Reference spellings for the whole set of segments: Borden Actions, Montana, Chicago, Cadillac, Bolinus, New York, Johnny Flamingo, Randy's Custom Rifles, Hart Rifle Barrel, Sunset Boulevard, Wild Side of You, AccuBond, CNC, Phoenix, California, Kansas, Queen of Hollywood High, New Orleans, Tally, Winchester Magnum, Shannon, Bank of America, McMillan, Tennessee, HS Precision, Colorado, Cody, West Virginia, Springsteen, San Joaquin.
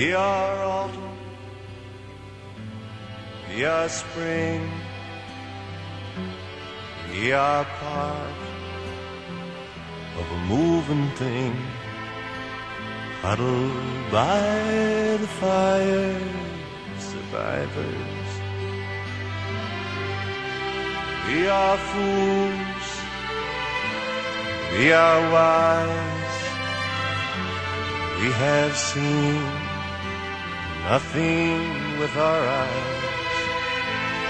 Be our autumn, be our spring, be our part of a moving thing. Huddled by the fire, survivors. We are fools, we are wise, we have seen nothing with our eyes.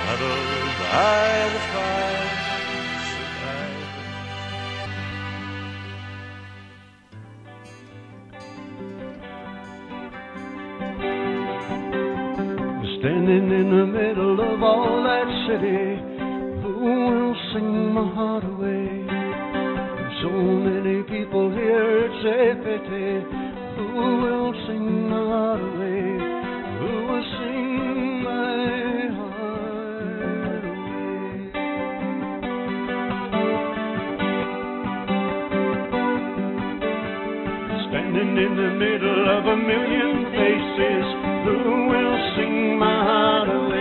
Huddled by the fire, survivors. We're standing in the middle of all that city. Who will sing my heart away? So many people here, it's a pity. Who will sing my heart away? Who will sing my heart away? Standing in the middle of a million faces, who will sing my heart away? A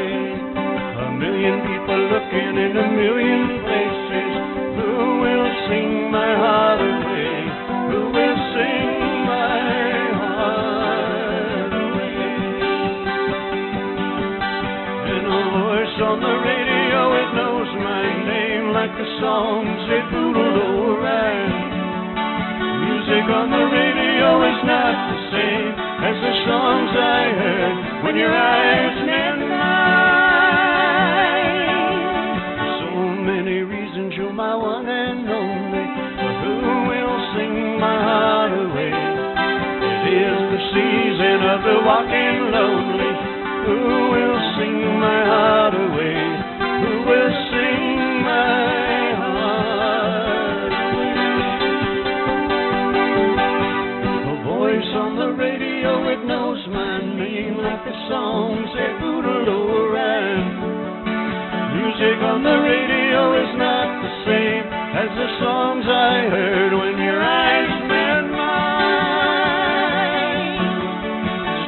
million people looking in a million places. Who will sing my heart away? Who will sing my heart away? And a voice on the radio, it knows my name like the songs it boodled over. Music on the radio is not the same as the songs I heard when your eyes met mine. You're my one and only, who will sing my heart away? It is the season of the walking lonely. Who will sing my heart away? Who will sing my heart away? A voice on the radio, it knows my name like the songs that boodle around. Music on the radio is not the same as the songs I heard when your eyes met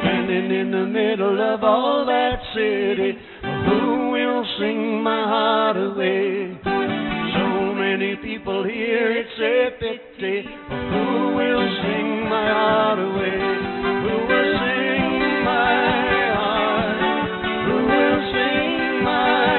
mine. Standing in the middle of all that city, who will sing my heart away? So many people here, it's a pity. Who will sing my heart away? Who will sing my heart? Who will sing my heart?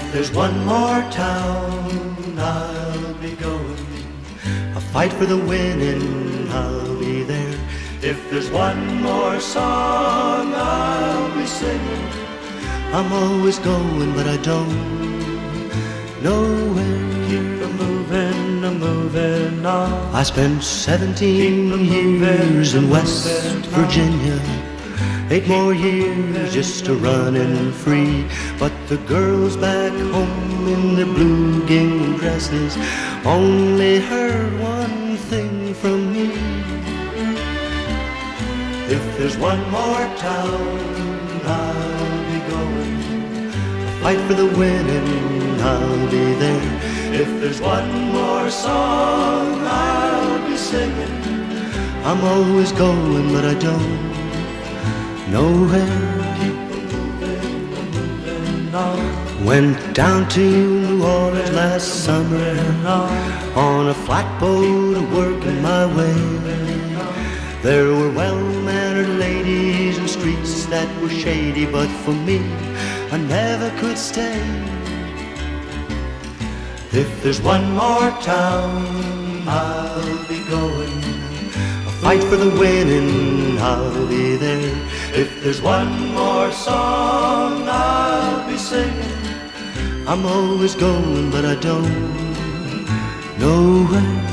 If there's one more town I'll be going, a fight for the winning, I'll be there. If there's one more song I'll be singing, I'm always going but I don't know where. Keep a moving on. I spent 17 years in West Virginia, 8 more years just a running free. But the girls back home in their blue gingham dresses only heard one thing from me. If there's one more town I'll be going, a fight for the winning, I'll be there. If there's one more song I'll be singing, I'm always going but I don't nowhere. Went down to New Orleans last summer on a flatboat working my way. There were well-mannered ladies and streets that were shady, but for me, I never could stay. If there's one more town I'll be going, fight for the winning, I'll be there. If there's one more song I'll be singing, I'm always going but I don't know where.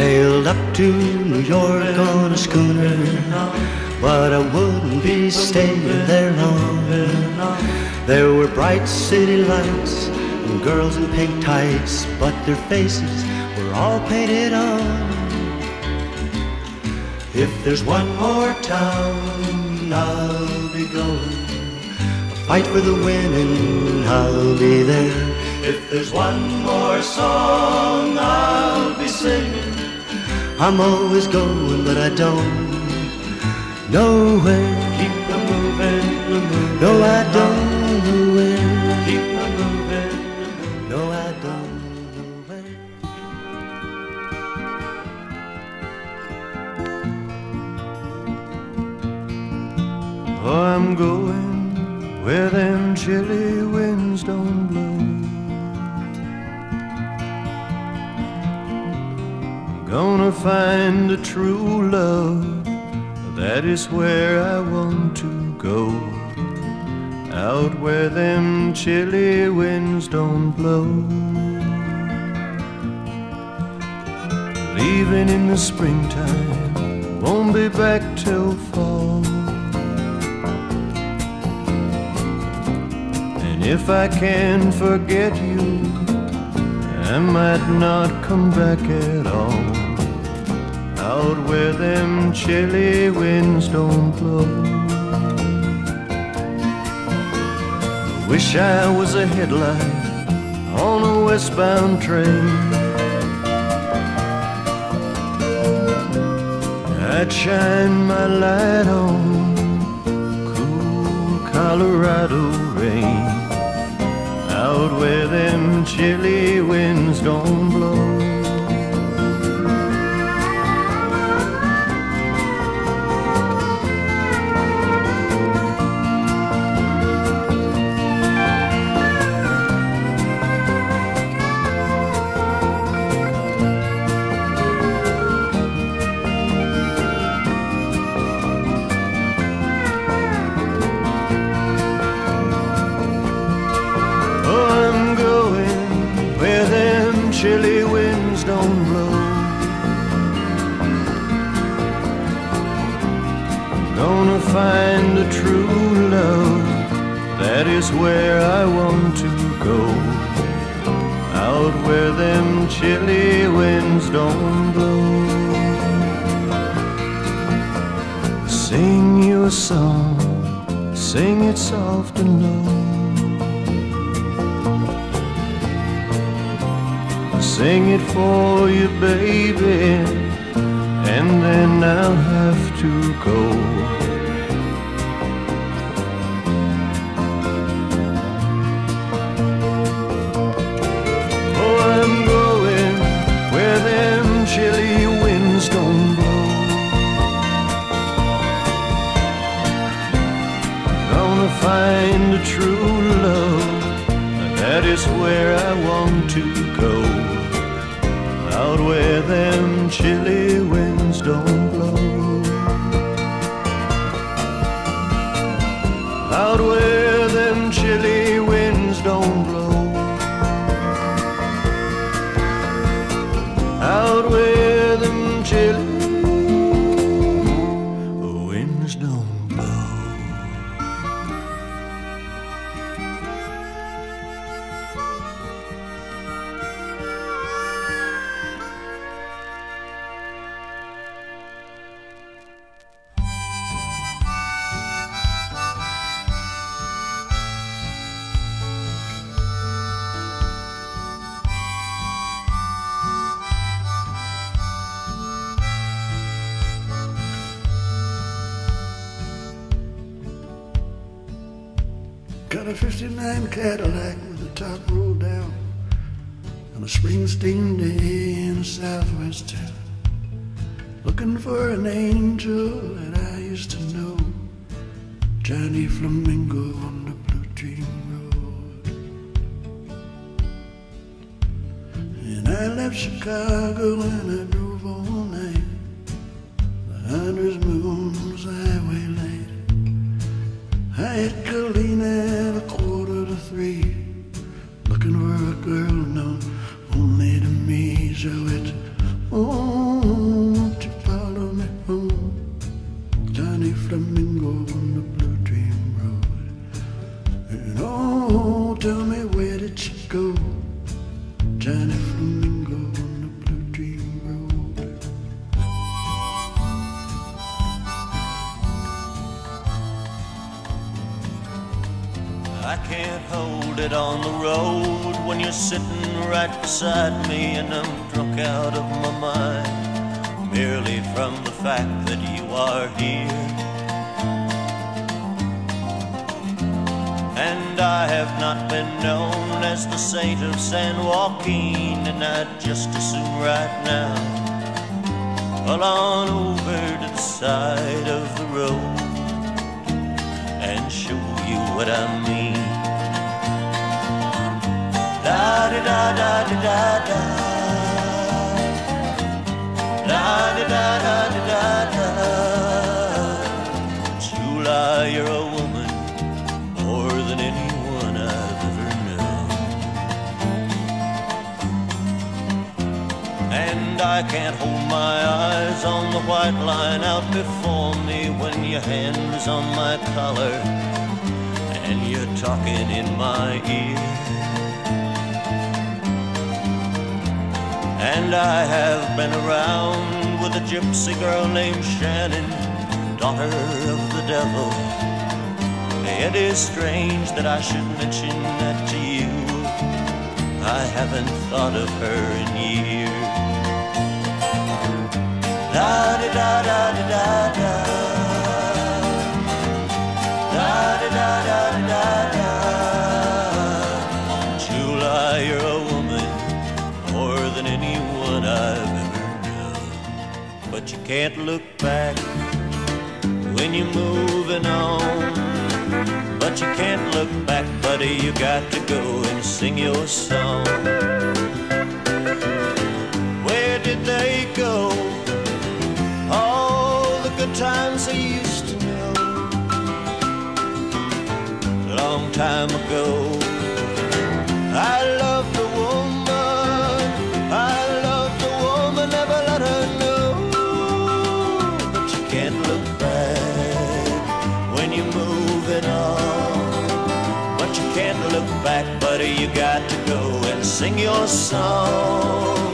Sailed up to New York on a schooner, but I wouldn't be staying there long. There were bright city lights and girls in pink tights, but their faces were all painted on. If there's one more town I'll be going, a fight for the winning, I'll be there. If there's one more song I'll be singing, I'm always going, but I don't know where. Keep a moving, moving. No, I don't know where. Keep a moving. No, I don't know where. Oh, I'm going where them chilly winds don't blow. Gonna find a true love, that is where I want to go. Out where them chilly winds don't blow. Leaving in the springtime, won't be back till fall. And if I can forget you, I might not come back at all. Out where them chilly winds don't blow. I wish I was a headlight on a westbound train. I'd shine my light on cool Colorado rain. Out where them chilly winds don't blow. Find a true love, that is where I want to go. Out where them chilly winds don't blow. Sing you a song, sing it soft and low. Sing it for you, baby, and then I'll have to go. Find the true love, that is where I want to go, out where them chilly winds don't blow, out where them chilly winds don't blow, out where them chilly winds don't. A 59 Cadillac with the top rolled down, on a Springsteen day in a southwest town, looking for an angel that I used to know, Johnny Flamingo on the Blue Dream Road. And I left Chicago and I drove all night, the 100th moon's highway light. I had Colina three, looking for a girl known only to me, so it's oh, won't you follow me home, Johnny Flamingo on the Blue Dream Road. And oh, tell me where did she go, Johnny Flamingo on the Blue Dream Road. I can't hold it on the road when you're sitting right beside me and I'm drunk out of my mind, merely from the fact that you are here. And I have not been known as the saint of San Joaquin, and I'd just as soon right now pull on over to the side of the road and show you what I mean. Da-da-da-da-da-da-da, da-da-da-da-da-da. July, you're a woman more than anyone I've ever known. And I can't hold my eyes on the white line out before me when your hand is on my collar and you're talking in my ear. And I have been around with a gypsy girl named Shannon, daughter of the devil. It is strange that I should mention that to you. I haven't thought of her in years. Da-da-da-da-da-da-da, da-da-da-da-da-da-da. July, you're a woman more than anyone I've ever known. But you can't look back when you're moving on. But you can't look back, buddy, you got to go and sing your song. Where did they go? Times I used to know a long time ago. I loved a woman, I loved a woman, never let her know. But you can't look back when you're moving on. But you can't look back, buddy, you got to go and sing your song.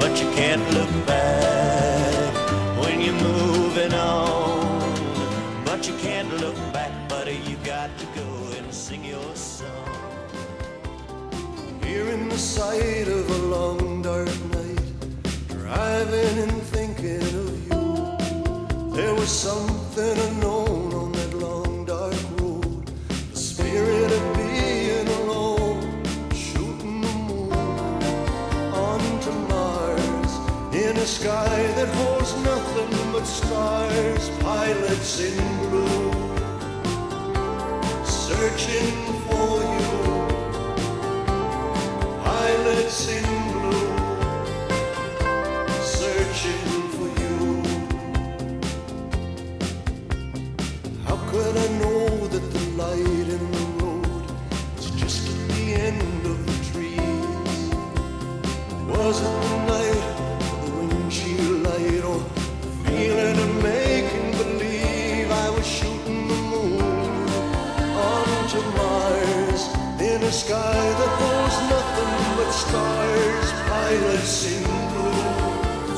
But you can't look back when you're moving on. But you can't look back, buddy, you got to go and sing your song. Here in the sight of a long dark night, driving and thinking of you. something unknown on that long dark road. The spirit of being alone, shooting the moon onto Mars in a sky that holds nothing but stars. Pilots in blue, searching for you. Pilots in blue, searching for you. But I know that the light in the road is just at the end of the trees. Was it the night or the windshield light or the feeling of making believe? I was shooting the moon onto Mars in a sky that holds nothing but stars. Pilots in blue,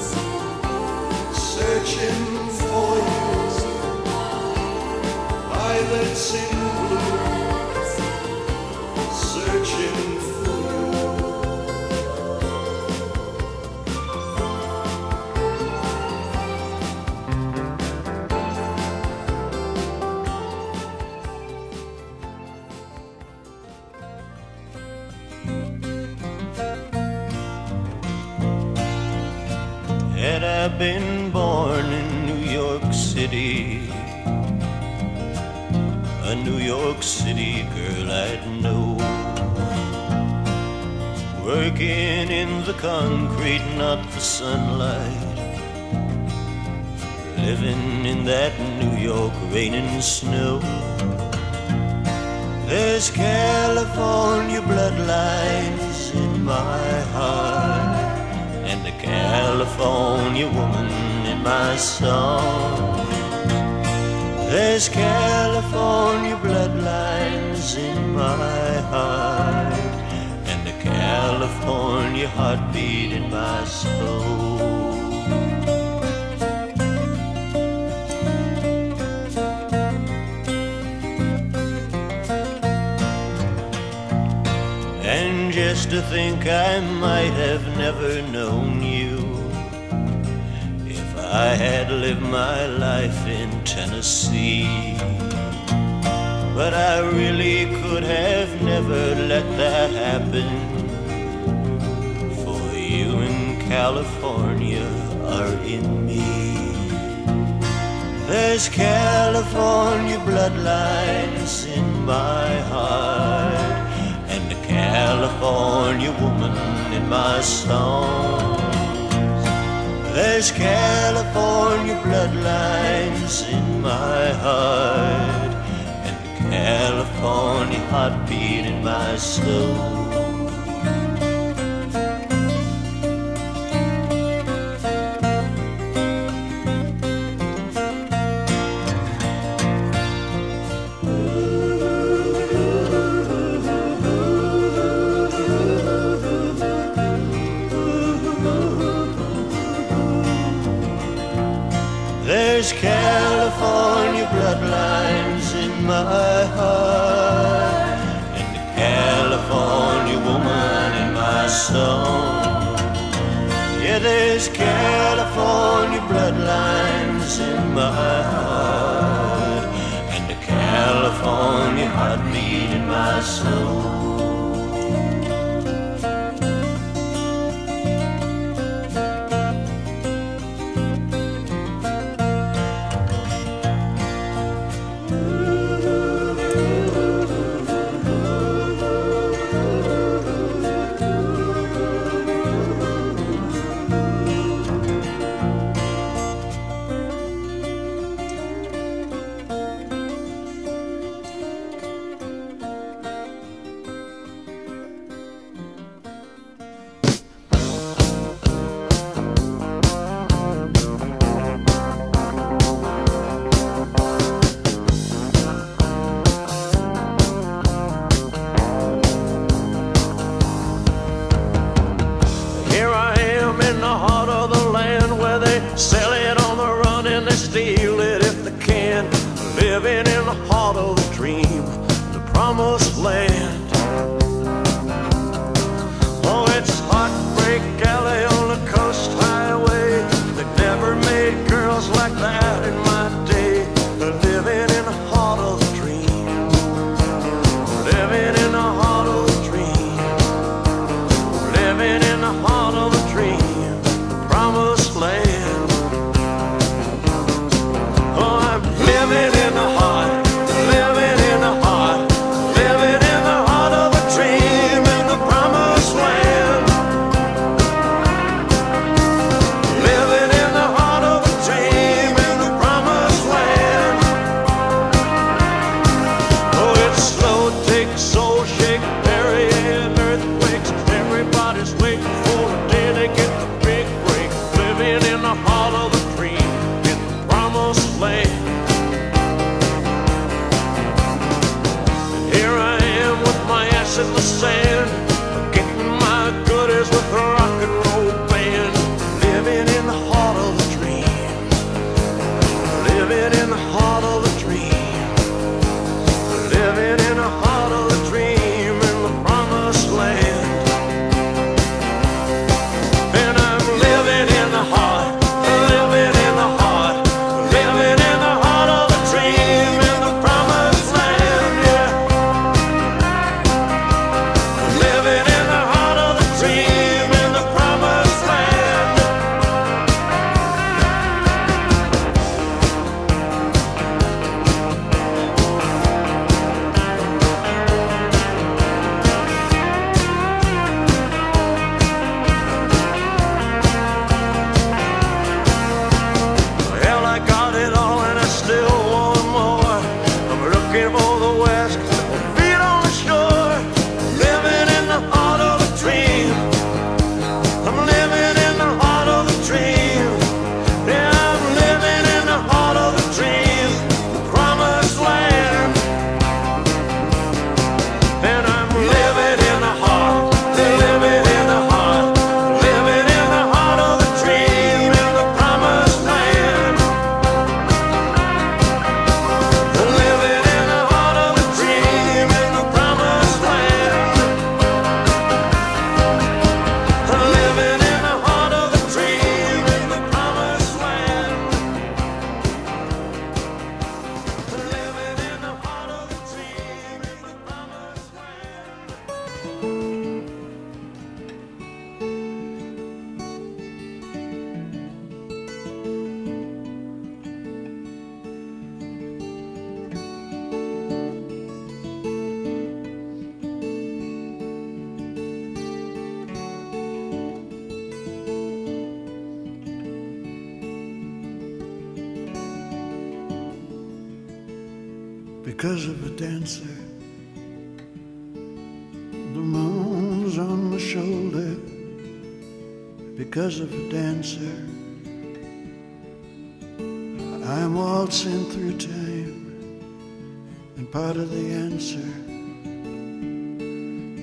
searching for you. Pilots in blue, searching for you. Had I been born in New York City, a New York City girl I'd know, working in the concrete, not the sunlight, living in that New York rain and snow. There's California bloodlines in my heart, and the California woman in my song. There's California bloodlines in my heart, and the California heartbeat in my soul. And just to think I might have never known you if I had lived my life in Tennessee. But I really could have never let that happen, for you in California are in me. There's California bloodlines in my heart, and the California woman in my song. There's California bloodlines in my heart, and the California heartbeat in my soul. There's California bloodlines in my heart, and the California woman in my soul. Yeah, there's California bloodlines in my heart, and the California heartbeat in my soul. Like that in my day. face in the sand, getting my goodies with a rock and roll band, living in the heart of the dream, living in the heart of the dream, living in the heart of the dream in the promised land. And I'm living in the heart, living in the heart, living in the heart of the dream in the promised land, yeah. Living in the heart of the dream in the promised land. Well, I got it all and I still want more. I'm looking for the west, feet on the shore. Living in the heart of a dream. I'm living in the heart of a dream. Yeah, I'm living in the heart of a dream. The promised land. And I'm living in the heart, living in the heart, living in the heart of the dream in the promised land. Living in the heart of the dream in the promised land. Living in the heart of the dream in the promised land. Living in the heart of the dream in the promised land. Because of a dancer, the moon's on my shoulder. Because of a dancer, I'm waltzing through time, and part of the answer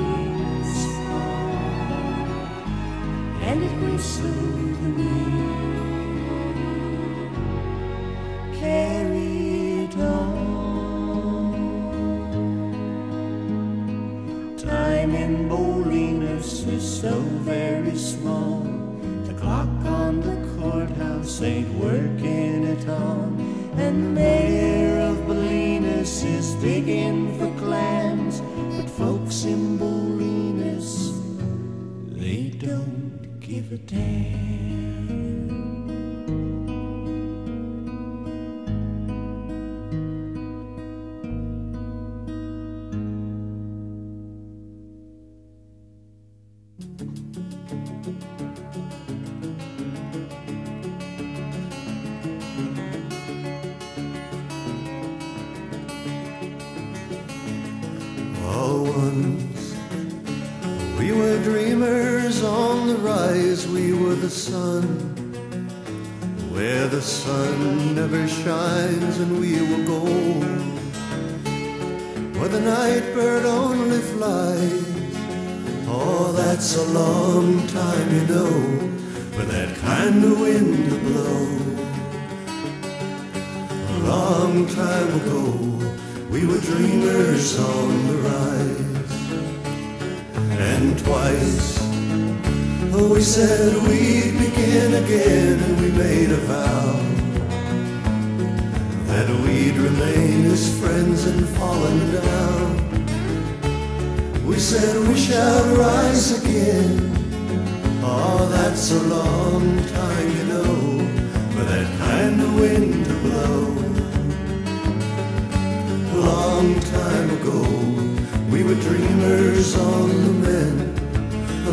song, and it was so the wind carried on. Time in Bolinus is so very small. The clock on the courthouse ain't working at all. And the mayor of Bolinus is digging for clams. But folks in Bolinus, they don't give a damn.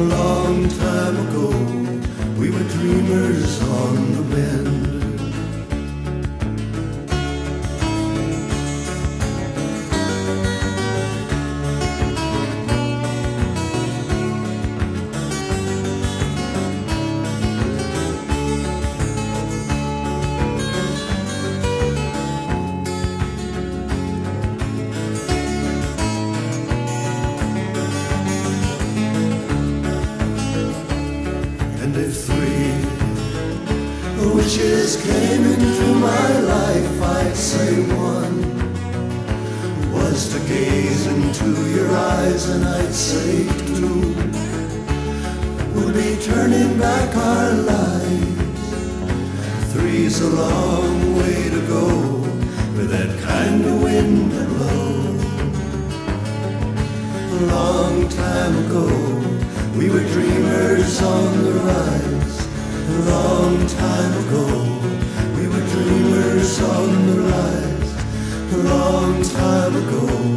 Long time ago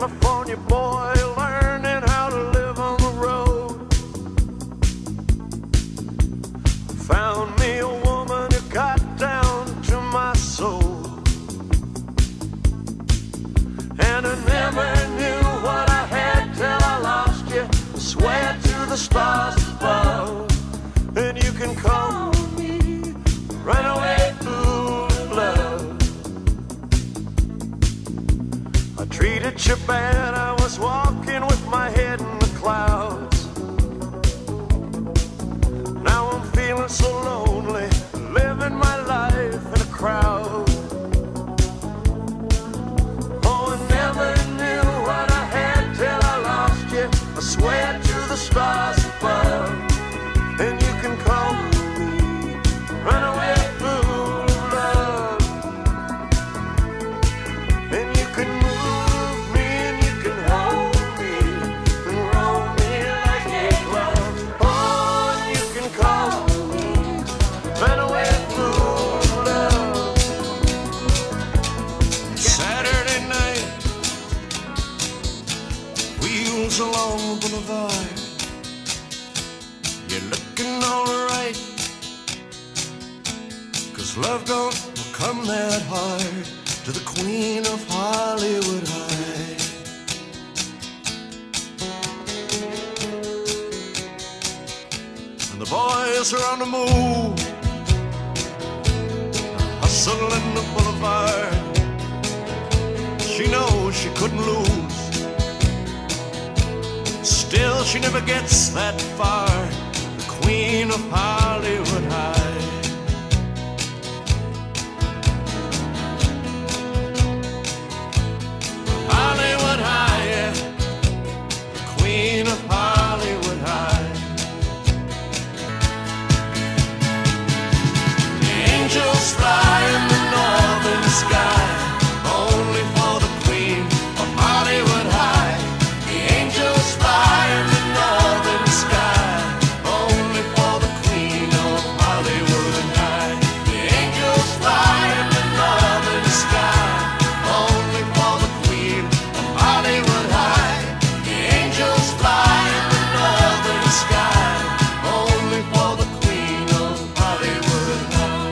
California boy learning how to live on the road. Found me a woman who got down to my soul, and I never knew what I had till I lost you. I swear to the stars above, and you can call me runaway fool of love. I treated you bad, I was walking with my head in the clouds. Now I'm feeling so lonely, living my life in a crowd. Oh, I never knew what I had till I lost you. I swear to the stars above, and you can call me runaway fool of love, and you can along Boulevard. You're looking alright, 'cause love don't come that hard to the Queen of Hollywood High. And the boys are on the move, hustling the boulevard. She knows she couldn't lose, still she never gets that far, the Queen of Hollywood High. Hollywood High, yeah. The Queen of Hollywood High. The angels fly in the northern sky, only for the Queen of Hollywood High. Fly in the northern sky, only for the Queen of Hollywood High. The angels fly in the northern sky, only for the Queen of Hollywood High. The angels fly in the northern sky, only for the Queen of Hollywood High.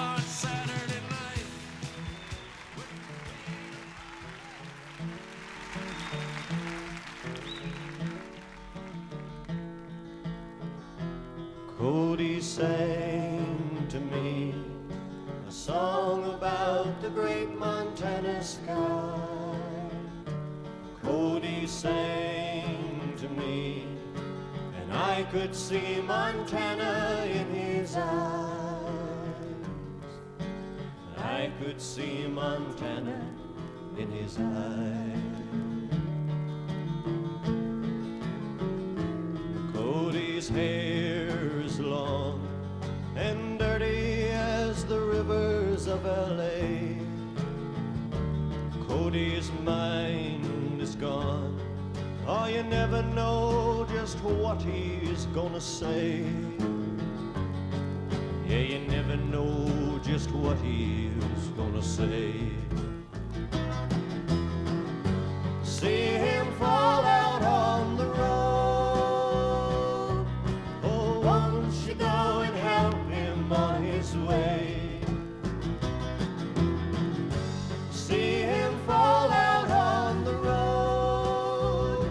On Saturday night. Cody sang to me a song about the great Montana sky. Cody sang to me, and I could see Montana in his eyes. I could see Montana in his eyes. Cody's hair is long and dirty as the rivers of LA. Cody's mind is gone, oh, you never know just what he's gonna say. Yeah, you never know just what he's gonna say. See him fall out on the road, oh, won't you go and help him on his way. See him fall out on the road,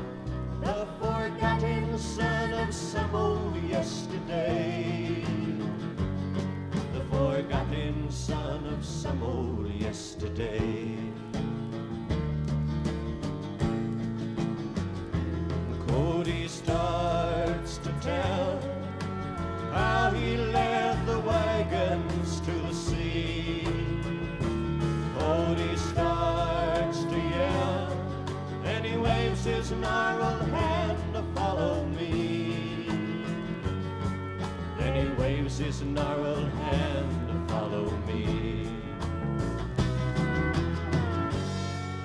the forgotten son of some old yesterday. The forgotten son of some old yesterday. Cody starts to tell how he led the wagons to the sea. Cody starts to yell, and he waves his gnarled hand to follow me. Then he waves his gnarled hand to follow me.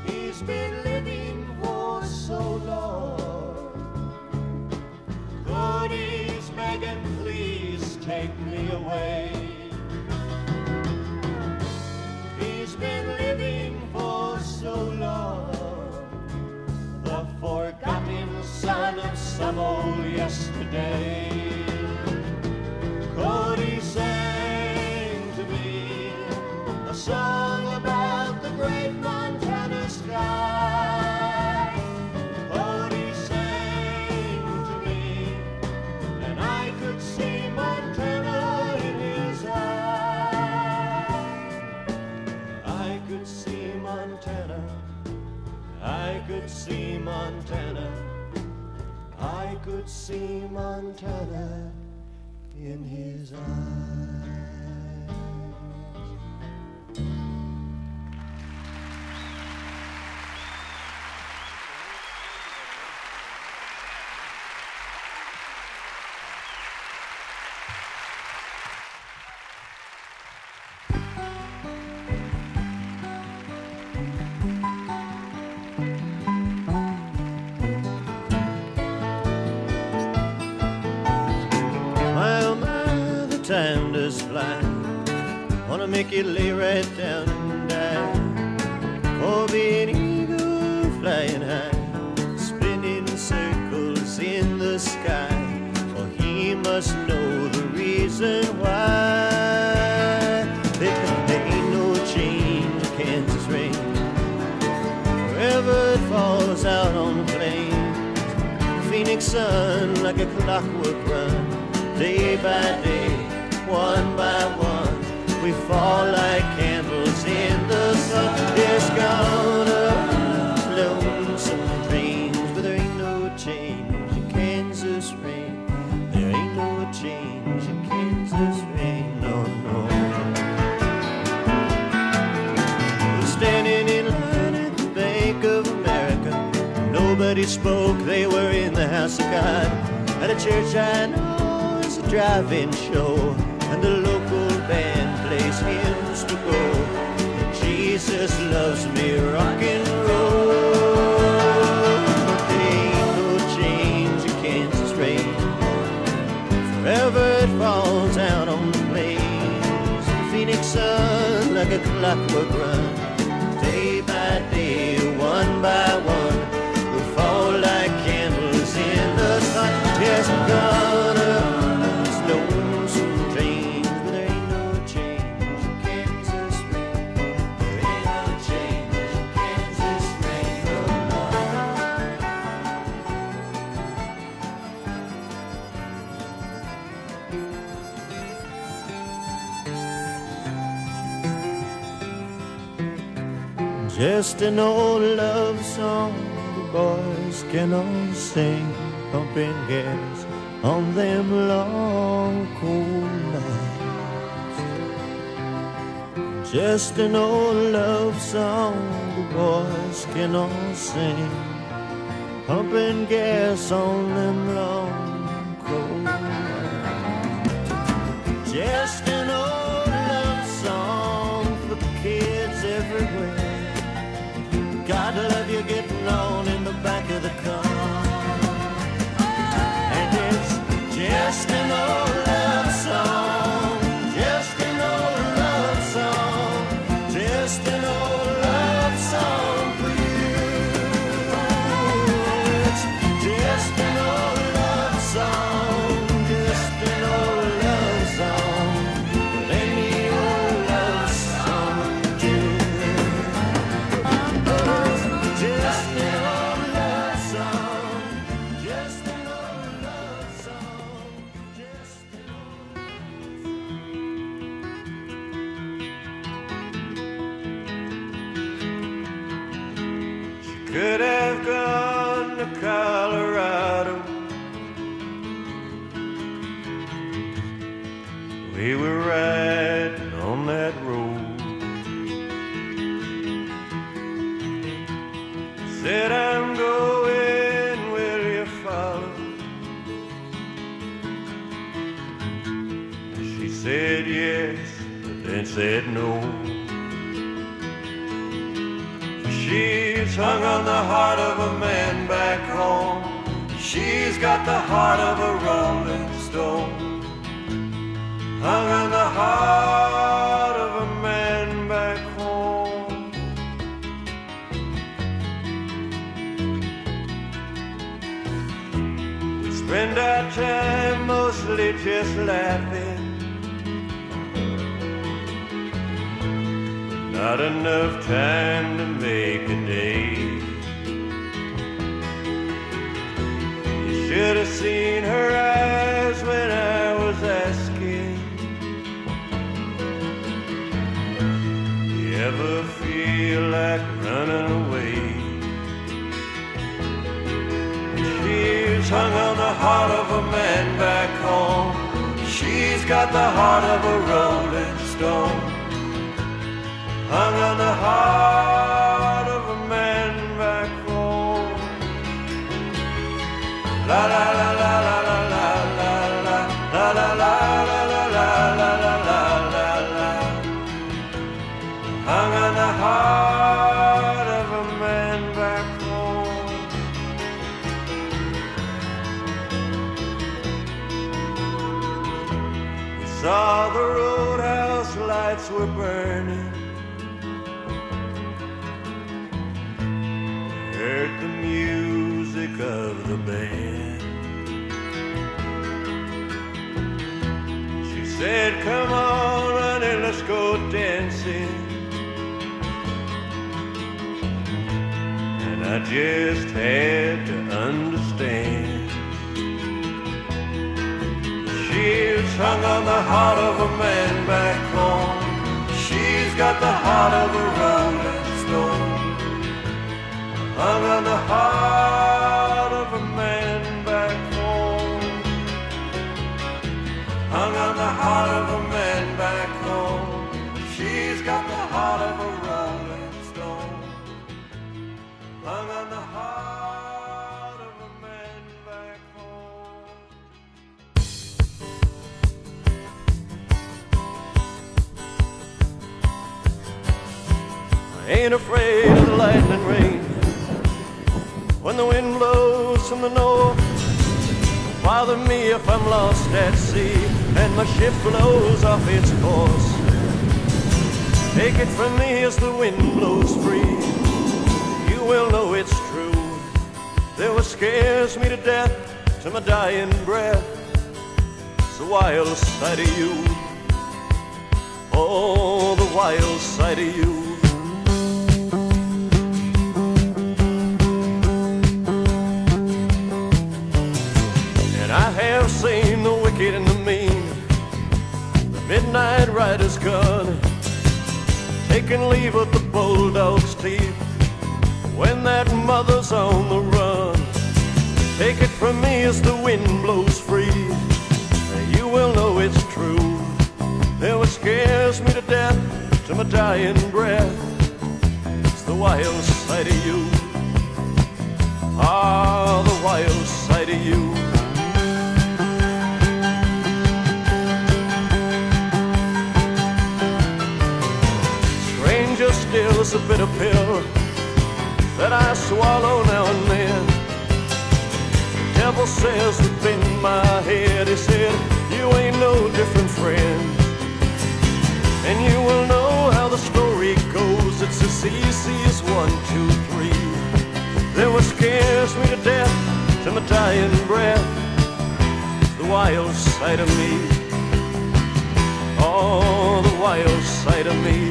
He's been living for so long. Cody's begging, please take me away. of old yesterday. Cody sang to me a song about the great Montana sky. Cody sang to me, and I could see Montana in his eye. I could see Montana, I could see Montana, I could see Montana in his eyes. Time does fly. Wanna make you lay right down and die. Oh, be an eagle flying high, spinning circles in the sky. Well, he must know the reason why. Because there ain't no change in Kansas rain. Wherever it falls out on the plains, Phoenix sun like a clockwork run, day by day, one by one, we fall like candles in the sun. There's gonna be lonesome dreams, but there ain't no change in Kansas rain. There ain't no change in Kansas rain, no, no. We're standing in line at the Bank of America. Nobody spoke, they were in the house of God. At a church I know is a drive-in show, and the local band plays hymns to go. And Jesus loves me, rock and roll. But there ain't no change in Kansas rain. Forever it falls out on the plains. Phoenix sun like a clockwork run, day by day, one by one, we fall like candles in the sun. Yes, God. Just an old love song the boys can all sing, pumping gas on them long cold nights. Just an old love song the boys can all sing, pumping gas on them long cold nights. Just an old love song for kids everywhere. God love you getting on in the back of the car. And it's just an old love song, just an old love song, just an old love song for you. It's just an old love song, just an old love song, any old love song too. Could have gone to Colorado. We were riding on that road. Said I'm going, will you follow? She said yes, but then said no. She's hung on the heart of a man back home. She's got the heart of a rolling stone. Hung on the heart of a man back home. We spend our time mostly just laughing. Not enough time to make a day. You should have seen her eyes when I was asking, do you ever feel like running away? She's hung on the heart of a man back home. She's got the heart of a rolling stone. Hung on the heart of a man back home. La la la la la la la la la la la la la la la la la. Hung on the heart of a man back home. We saw the roadhouse lights were burning. Heard the music of the band. She said, come on, honey, let's go dancing. And I just had to understand. She's hung on the heart of a man back home. She's got the heart of a rolling stone. Hung on the heart of a man back home. Hung on the heart of a man back home. She's got the heart of a rolling stone. Hung on the heart of a man back home. I ain't afraid of the lightning rain. When the wind blows from the north, bother me if I'm lost at sea and my ship blows off its course. Take it from me, as the wind blows free, you will know it's true. They will scare me to death, to my dying breath, the wild side of you. Oh, the wild side of you. I have seen the wicked and the mean, the midnight rider's gun, taking leave of the bulldog's teeth when that mother's on the run. Take it from me, as the wind blows free, you will know it's true. It what scares me to death, to my dying breath, it's the wild side of you. Ah, the wild side of you. Still is a bitter pill that I swallow now and then. The devil says within my head, he said, you ain't no different, friend. And you will know how the story goes. It's as easy as 1, 2, 3. Then what scares me to death, to my dying breath, it's the wild side of me. Oh, the wild side of me.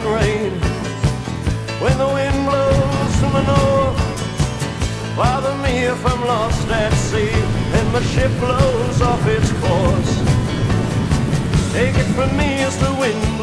Rain. When the wind blows from the north, bother me if I'm lost at sea and my ship blows off its course. Take it from me, as the wind